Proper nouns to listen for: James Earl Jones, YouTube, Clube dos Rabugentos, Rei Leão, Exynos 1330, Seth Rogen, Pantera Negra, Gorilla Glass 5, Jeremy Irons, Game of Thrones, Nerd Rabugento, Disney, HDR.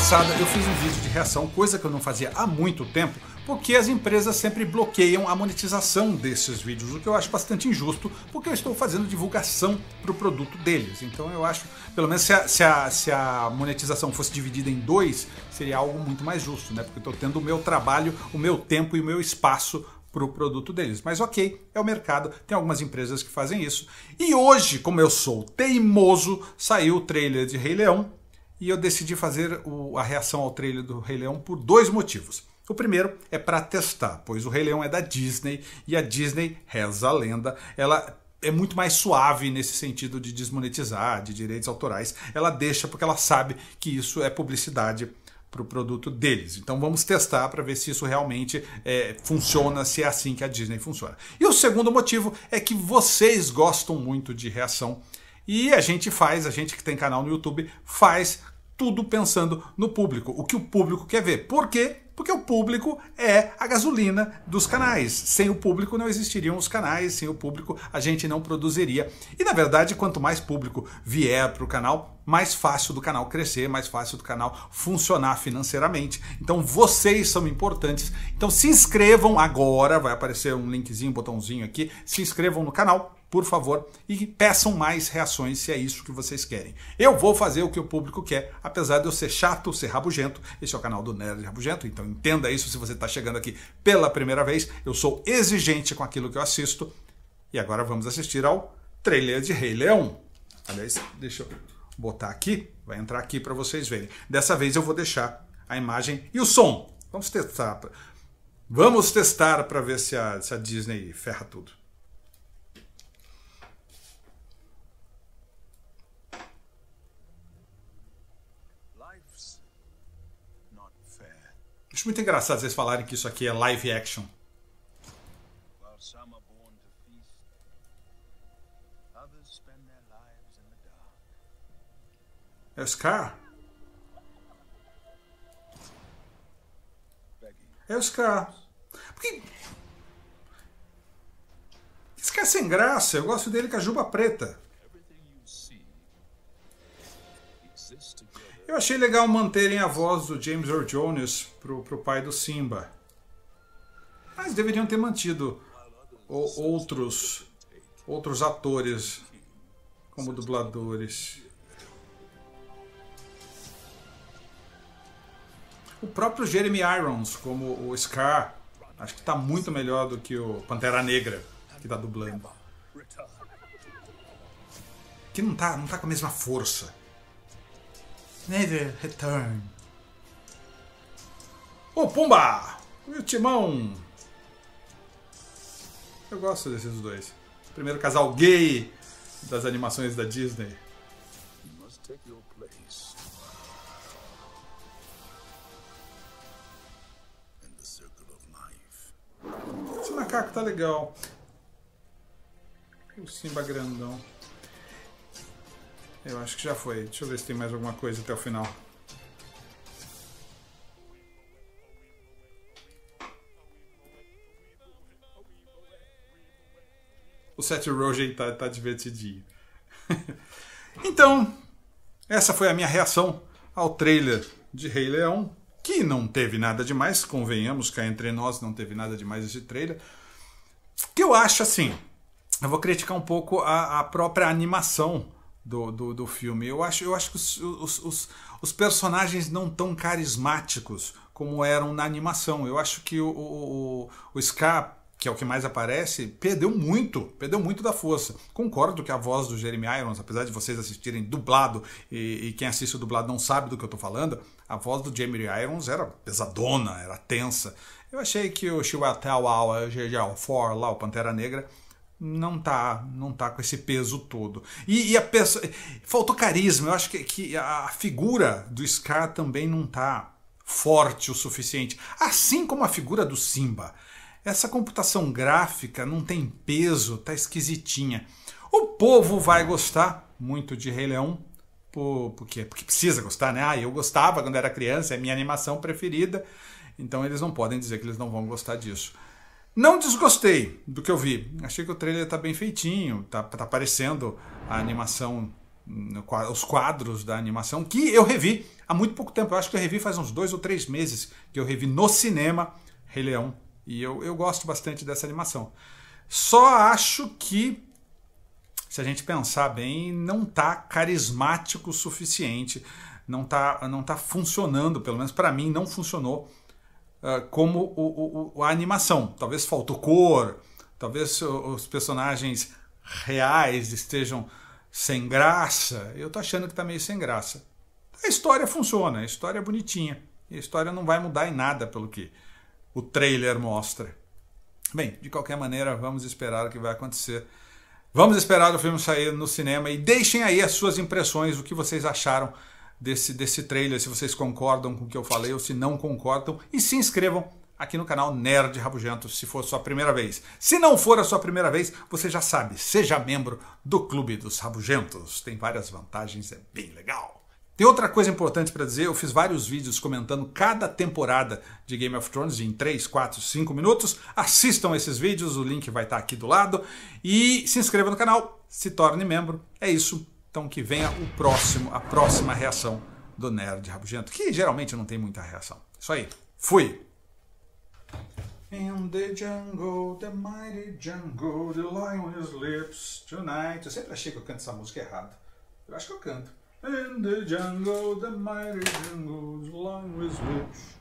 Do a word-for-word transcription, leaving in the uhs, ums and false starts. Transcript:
passada eu fiz um vídeo de reação, coisa que eu não fazia há muito tempo, porque as empresas sempre bloqueiam a monetização desses vídeos, o que eu acho bastante injusto, porque eu estou fazendo divulgação para o produto deles. Então eu acho, pelo menos se a, se a, se a monetização fosse dividida em dois, seria algo muito mais justo, né? Porque eu estou tendo o meu trabalho, o meu tempo e o meu espaço para o produto deles. Mas ok, é o mercado, tem algumas empresas que fazem isso. E hoje, como eu sou teimoso, saiu o trailer de Rei Leão, e eu decidi fazer o, a reação ao trailer do Rei Leão por dois motivos. O primeiro é para testar, pois o Rei Leão é da Disney, e a Disney, reza a lenda, ela é muito mais suave nesse sentido de desmonetizar, de direitos autorais. Ela deixa porque ela sabe que isso é publicidade para o produto deles. Então vamos testar para ver se isso realmente é, funciona, se é assim que a Disney funciona. E o segundo motivo é que vocês gostam muito de reação, e a gente faz, a gente que tem canal no YouTube, faz tudo pensando no público, o que o público quer ver. Por quê? Porque o público é a gasolina dos canais. Sem o público não existiriam os canais, sem o público a gente não produziria. E na verdade, quanto mais público vier para o canal, mais fácil do canal crescer, mais fácil do canal funcionar financeiramente. Então vocês são importantes. Então se inscrevam agora, vai aparecer um linkzinho, um botãozinho aqui, se inscrevam no canal, por favor, e peçam mais reações se é isso que vocês querem. Eu vou fazer o que o público quer, apesar de eu ser chato, ser rabugento. Esse é o canal do Nerd Rabugento, então entenda isso se você está chegando aqui pela primeira vez. Eu sou exigente com aquilo que eu assisto. E agora vamos assistir ao trailer de Rei Leão. Aliás, deixa eu botar aqui, vai entrar aqui para vocês verem. Dessa vez eu vou deixar a imagem e o som. Vamos testar. Vamos testar para ver se a, se a Disney ferra tudo. Acho muito engraçado vocês falarem que isso aqui é live action. É o Scar? É o Scar. Porque... Scar sem graça, eu gosto dele com a juba preta. Eu achei legal manterem a voz do James Earl Jones pro, pro pai do Simba. Mas deveriam ter mantido o, outros, outros atores como dubladores. O próprio Jeremy Irons como o Scar, acho que tá muito melhor do que o Pantera Negra, que tá dublando. Que não tá, não tá com a mesma força. Never return. Ô, Pumba! E o Timão! Eu gosto desses dois. Primeiro casal gay das animações da Disney. Esse macaco tá legal. O Simba grandão. Eu acho que já foi. Deixa eu ver se tem mais alguma coisa até o final. O Seth Rogen tá, tá divertidinho. Então, essa foi a minha reação ao trailer de Rei Leão, que não teve nada demais, convenhamos, cá entre nós não teve nada demais esse trailer. Que eu acho assim, eu vou criticar um pouco a, a própria animação Do, do, do filme. Eu acho, eu acho que os, os, os, os personagens não tão carismáticos como eram na animação. Eu acho que o, o, o Scar, que é o que mais aparece, perdeu muito, perdeu muito da força. Concordo que a voz do Jeremy Irons, apesar de vocês assistirem dublado, e, e quem assiste o dublado não sabe do que eu tô falando, a voz do Jeremy Irons era pesadona, era tensa. Eu achei que o Chihuahua, o For lá, o Pantera Negra, não tá, não tá com esse peso todo. E, e a pessoa... Faltou carisma. Eu acho que, que a figura do Scar também não tá forte o suficiente. Assim como a figura do Simba. Essa computação gráfica não tem peso, tá esquisitinha. O povo vai gostar muito de Rei Leão. Por, porque, porque precisa gostar, né? Ah, eu gostava quando era criança, é minha animação preferida. Então eles não podem dizer que eles não vão gostar disso. Não desgostei do que eu vi. Achei que o trailer tá bem feitinho, tá, tá parecendo a animação os quadros da animação, que eu revi há muito pouco tempo. Eu acho que eu revi faz uns dois ou três meses que eu revi no cinema Rei Leão. E eu, eu gosto bastante dessa animação. Só acho que, se a gente pensar bem, não tá carismático o suficiente. Não tá, não tá funcionando, pelo menos para mim, não funcionou uh, como o, o, a animação. Talvez faltou cor, talvez os personagens reais estejam sem graça. Eu tô achando que tá meio sem graça. A história funciona, a história é bonitinha. E a história não vai mudar em nada pelo que o trailer mostra. Bem, de qualquer maneira, vamos esperar o que vai acontecer. Vamos esperar o filme sair no cinema e deixem aí as suas impressões, o que vocês acharam desse, desse trailer, se vocês concordam com o que eu falei ou se não concordam. E se inscrevam aqui no canal Nerd Rabugento, se for sua primeira vez. Se não for a sua primeira vez, você já sabe, seja membro do Clube dos Rabugentos. Tem várias vantagens, é bem legal. Tem outra coisa importante para dizer, eu fiz vários vídeos comentando cada temporada de Game of Thrones em três, quatro, cinco minutos. Assistam esses vídeos, o link vai estar aqui do lado. E se inscreva no canal, se torne membro. É isso, então que venha o próximo, a próxima reação do Nerd Rabugento, que geralmente não tem muita reação. Isso aí, fui! In the jungle, the mighty jungle, the lion on his lips tonight. Eu sempre achei que eu canto essa música errado. Eu acho que eu canto. In the jungle, the mighty jungle, long with which